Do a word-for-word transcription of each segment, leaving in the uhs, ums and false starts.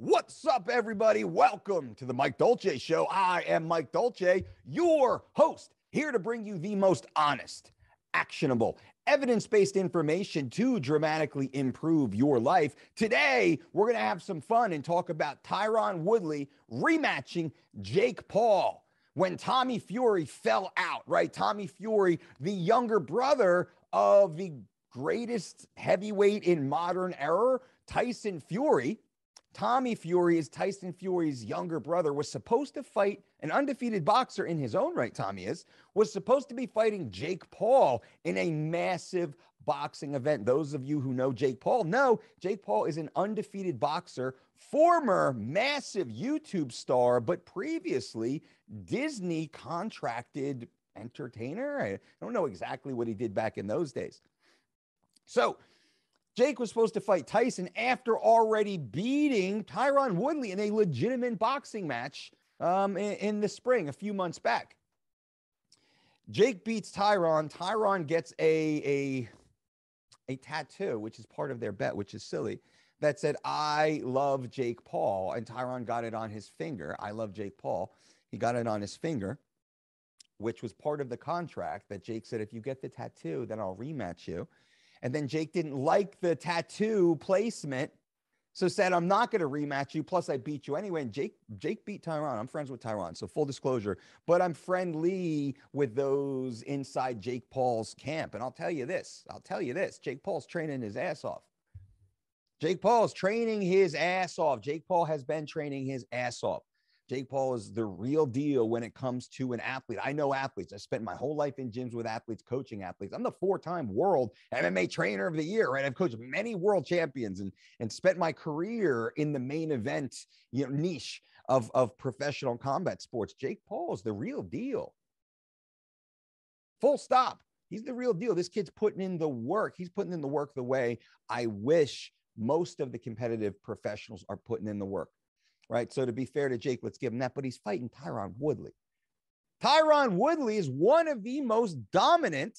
What's up, everybody? Welcome to the Mike Dolce Show. I am Mike Dolce, your host, here to bring you the most honest, actionable, evidence-based information to dramatically improve your life. Today, we're going to have some fun and talk about Tyron Woodley rematching Jake Paul when Tommy Fury fell out, right? Tommy Fury, the younger brother of the greatest heavyweight in modern era, Tyson Fury. Tommy Fury is Tyson Fury's younger brother, was supposed to fight an undefeated boxer in his own right, Tommy is, was supposed to be fighting Jake Paul in a massive boxing event. Those of you who know Jake Paul know Jake Paul is an undefeated boxer, former massive YouTube star, but previously Disney contracted entertainer. I don't know exactly what he did back in those days. So Jake was supposed to fight Tyson after already beating Tyron Woodley in a legitimate boxing match um, in, in the spring, a few months back. Jake beats Tyron. Tyron gets a, a, a tattoo, which is part of their bet, which is silly, that said, I love Jake Paul. And Tyron got it on his finger. I love Jake Paul. He got it on his finger, which was part of the contract that Jake said, if you get the tattoo, then I'll rematch you. And then Jake didn't like the tattoo placement, so said, I'm not going to rematch you. Plus, I beat you anyway. And Jake, Jake beat Tyron. I'm friends with Tyron, so full disclosure. But I'm friendly with those inside Jake Paul's camp. And I'll tell you this. I'll tell you this. Jake Paul's training his ass off. Jake Paul's training his ass off. Jake Paul has been training his ass off. Jake Paul is the real deal when it comes to an athlete. I know athletes. I spent my whole life in gyms with athletes, coaching athletes. I'm the four-time world M M A trainer of the year, right? I've coached many world champions and, and spent my career in the main event, you know, niche of, of professional combat sports. Jake Paul is the real deal. Full stop. He's the real deal. This kid's putting in the work. He's putting in the work the way I wish most of the competitive professionals are putting in the work. Right. So to be fair to Jake, let's give him that. But he's fighting Tyron Woodley. Tyron Woodley is one of the most dominant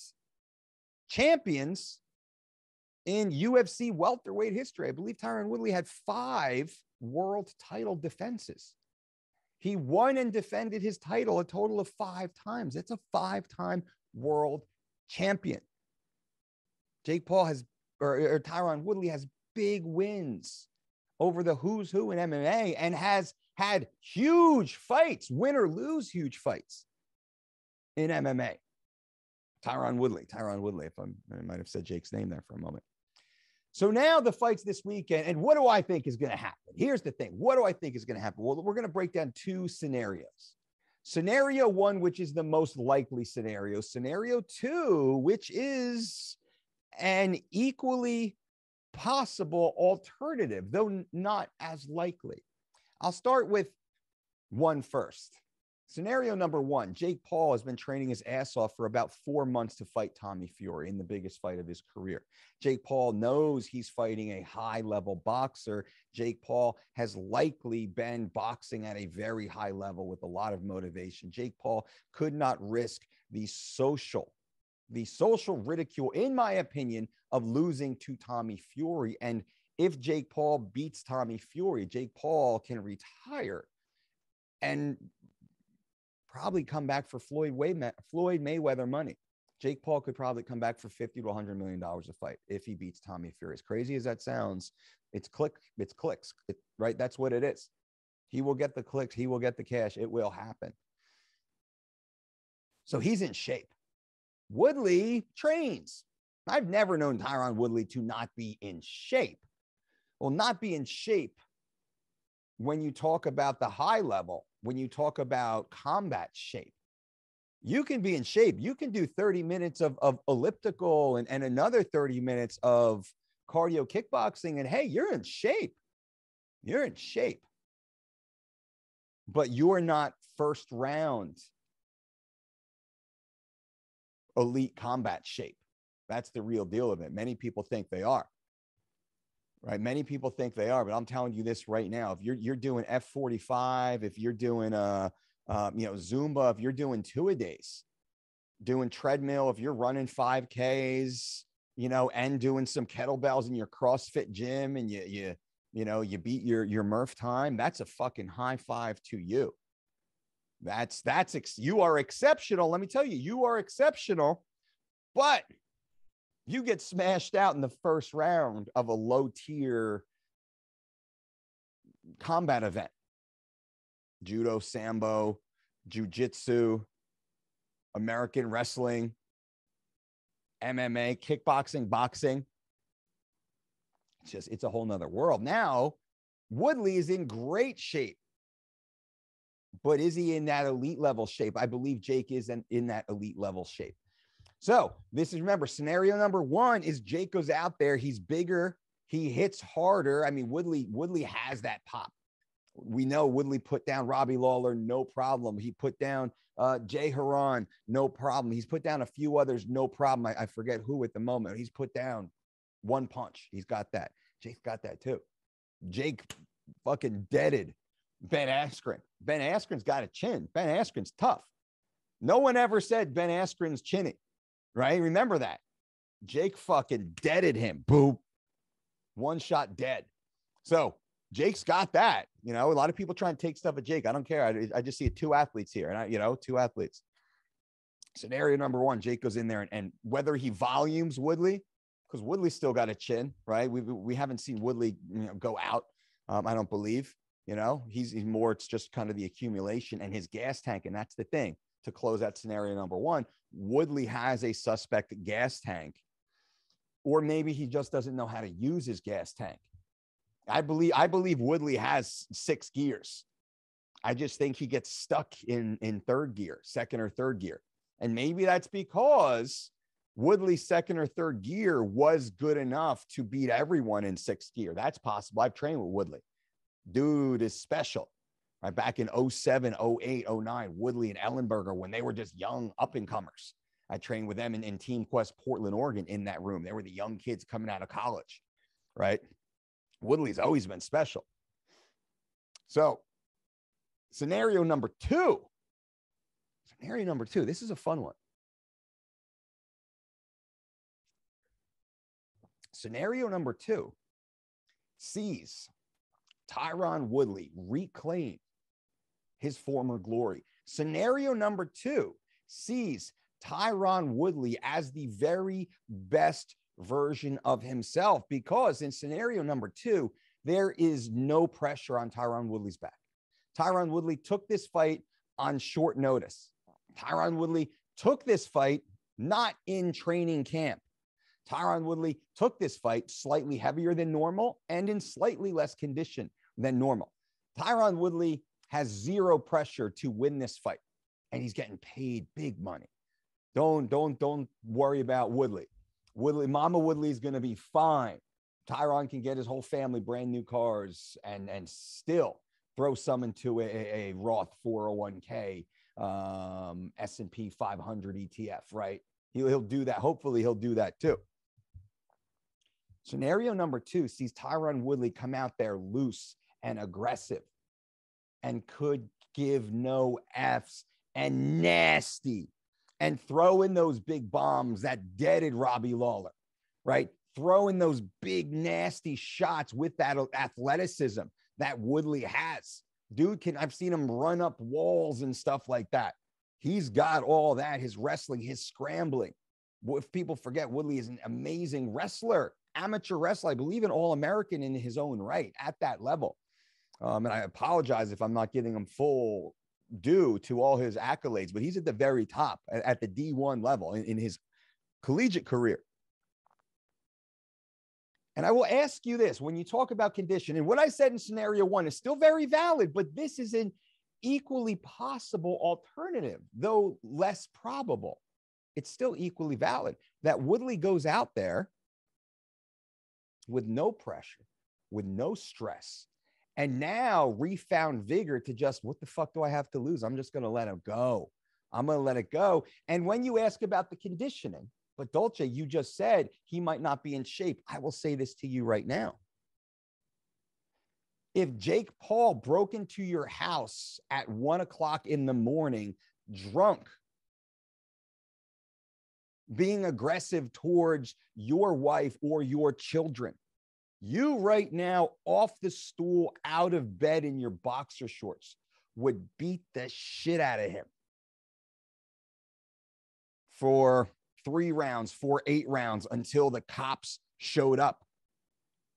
champions in U F C welterweight history. I believe Tyron Woodley had five world title defenses. He won and defended his title a total of five times. That's a five-time world champion. Jake Paul has, or, or Tyron Woodley has big wins over the who's who in M M A, and has had huge fights, win or lose huge fights in M M A. Tyron Woodley, Tyron Woodley, if I'm, I might have said Jake's name there for a moment. So now the fight's this weekend, and what do I think is going to happen? Here's the thing. What do I think is going to happen? Well, we're going to break down two scenarios. Scenario one, which is the most likely scenario. Scenario two, which is an equally possible alternative, though not as likely. I'll start with one first. Scenario number one, Jake Paul has been training his ass off for about four months to fight Tommy Fury in the biggest fight of his career. Jake Paul knows he's fighting a high-level boxer. Jake Paul has likely been boxing at a very high level with a lot of motivation. Jake Paul could not risk the social the social ridicule, in my opinion, of losing to Tommy Fury. And if Jake Paul beats Tommy Fury, Jake Paul can retire and probably come back for Floyd Mayweather money. Jake Paul could probably come back for fifty to one hundred million dollars a fight if he beats Tommy Fury. As crazy as that sounds, it's click, it's clicks, it, right? That's what it is. He will get the clicks. He will get the cash. It will happen. So he's in shape. Woodley trains. I've never known Tyron Woodley to not be in shape. Well, not be in shape when you talk about the high level, when you talk about combat shape. You can be in shape. You can do thirty minutes of, of elliptical and, and another thirty minutes of cardio kickboxing. And hey, you're in shape. You're in shape. But you're not first round elite combat shape. That's the real deal of it. Many people think they are, right? Many people think they are, but I'm telling you this right now. If you're, you're doing F forty-five, if you're doing, uh, uh, you know, Zumba, if you're doing two-a-days, doing treadmill, if you're running five Ks, you know, and doing some kettlebells in your CrossFit gym, and you, you, You know, you beat your, your Murph time. That's a fucking high five to you. That's, that's, ex you are exceptional. Let me tell you, you are exceptional, but you get smashed out in the first round of a low tier combat event. Judo, Sambo, Jiu-Jitsu, American wrestling, M M A, kickboxing, boxing. It's just, it's a whole nother world. Now, Woodley is in great shape, but is he in that elite level shape? I believe Jake is in, in that elite level shape. So this is, remember, scenario number one is Jake goes out there. He's bigger. He hits harder. I mean, Woodley, Woodley has that pop. We know Woodley put down Robbie Lawler, no problem. He put down uh, Jay Haran, no problem. He's put down a few others, no problem. I, I forget who at the moment. He's put down one punch. He's got that. Jake's got that too. Jake fucking deaded Ben Askren. Ben Askren's got a chin. Ben Askren's tough. No one ever said Ben Askren's chinny, right? Remember that. Jake fucking deaded him. Boop. One shot dead. So Jake's got that. You know, a lot of people try and take stuff at Jake. I don't care. I, I just see two athletes here. And I, you know, two athletes. Scenario number one, Jake goes in there and, and whether he volumes Woodley, because Woodley's still got a chin, right? We, we haven't seen Woodley, you know, go out. Um, I don't believe, you know, he's, he's more, it's just kind of the accumulation and his gas tank. And that's the thing to close out scenario number one. Woodley has a suspect gas tank, or maybe he just doesn't know how to use his gas tank. I believe, I believe Woodley has six gears. I just think he gets stuck in, in third gear, second or third gear. And maybe that's because Woodley's second or third gear was good enough to beat everyone in sixth gear. That's possible. I've trained with Woodley. Dude is special. Right back in oh seven, oh eight, oh nine, Woodley and Ellenberger, when they were just young up-and-comers. I trained with them in, in Team Quest, Portland, Oregon, in that room. They were the young kids coming out of college, right? Woodley's always been special. So scenario number two, scenario number two, this is a fun one. Scenario number two sees Tyron Woodley reclaim his former glory. Scenario number two sees Tyron Woodley as the very best version of himself, because in scenario number two, there is no pressure on Tyron Woodley's back. Tyron Woodley took this fight on short notice. Tyron Woodley took this fight not in training camp. Tyron Woodley took this fight slightly heavier than normal and in slightly less condition than normal. Tyron Woodley has zero pressure to win this fight, and he's getting paid big money. Don't, don't, don't worry about Woodley. Woodley, Mama Woodley is going to be fine. Tyron can get his whole family brand new cars and, and still throw some into a, a Roth four oh one K, um, S and P five hundred E T F, right? He'll, he'll do that. Hopefully he'll do that too. Scenario number two sees Tyron Woodley come out there loose and aggressive and could give no F's and nasty, and throw in those big bombs that deaded Robbie Lawler, right? Throw in those big, nasty shots with that athleticism that Woodley has. Dude can, I've seen him run up walls and stuff like that. He's got all that, his wrestling, his scrambling. If people forget, Woodley is an amazing wrestler, amateur wrestler, I believe an All-American in his own right at that level. Um, and I apologize if I'm not giving him full due to all his accolades, but he's at the very top at the D one level in, in his collegiate career. And I will ask you this, when you talk about condition, and what I said in scenario one is still very valid, but this is an equally possible alternative, though less probable. It's still equally valid that Woodley goes out there with no pressure, with no stress, and now refound vigor to just, what the fuck do I have to lose? I'm just going to let it go. I'm going to let it go. And when you ask about the conditioning, but Dolce, you just said he might not be in shape. I will say this to you right now. If Jake Paul broke into your house at one o'clock in the morning, drunk, being aggressive towards your wife or your children, You right now, off the stool, out of bed in your boxer shorts, would beat the shit out of him for three rounds, for eight rounds, until the cops showed up,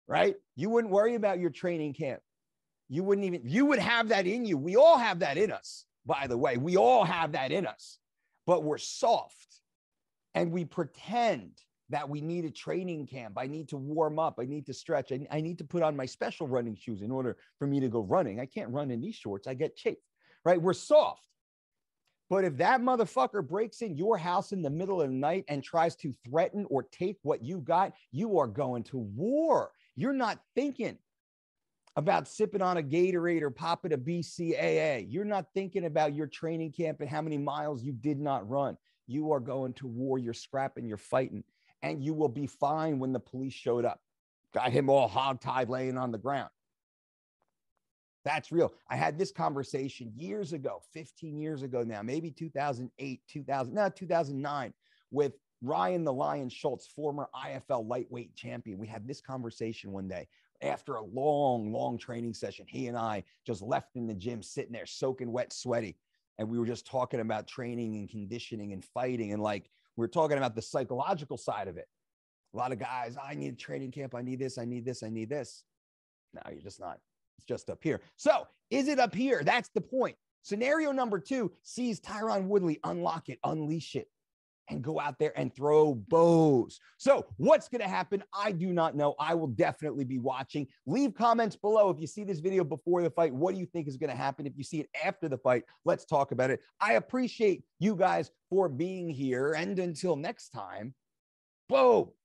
right? You wouldn't worry about your training camp. You wouldn't even, you would have that in you. We all have that in us, by the way. We all have that in us, but we're soft and we pretend that we need a training camp. I need to warm up. I need to stretch. I, I need to put on my special running shoes in order for me to go running. I can't run in these shorts. I get chafed, right? We're soft. But if that motherfucker breaks in your house in the middle of the night and tries to threaten or take what you got, you are going to war. You're not thinking about sipping on a Gatorade or popping a B C A A. You're not thinking about your training camp and how many miles you did not run. You are going to war. You're scrapping, you're fighting. And you will be fine when the police showed up. Got him all hog-tied, laying on the ground. That's real. I had this conversation years ago, fifteen years ago now, maybe two thousand eight, two thousand, no, two thousand nine, with Ryan the Lion Schultz, former I F L lightweight champion. We had this conversation one day after a long, long training session. He and I just left in the gym, sitting there soaking wet, sweaty. And we were just talking about training and conditioning and fighting and like, we're talking about the psychological side of it. A lot of guys, I need a training camp. I need this. I need this. I need this. No, you're just not. It's just up here. So is it up here? That's the point. Scenario number two sees Tyron Woodley unlock it, unleash it, and go out there and throw bows. So what's going to happen? I do not know. I will definitely be watching. Leave comments below. If you see this video before the fight, what do you think is going to happen? If you see it after the fight, let's talk about it. I appreciate you guys for being here. And until next time, boom.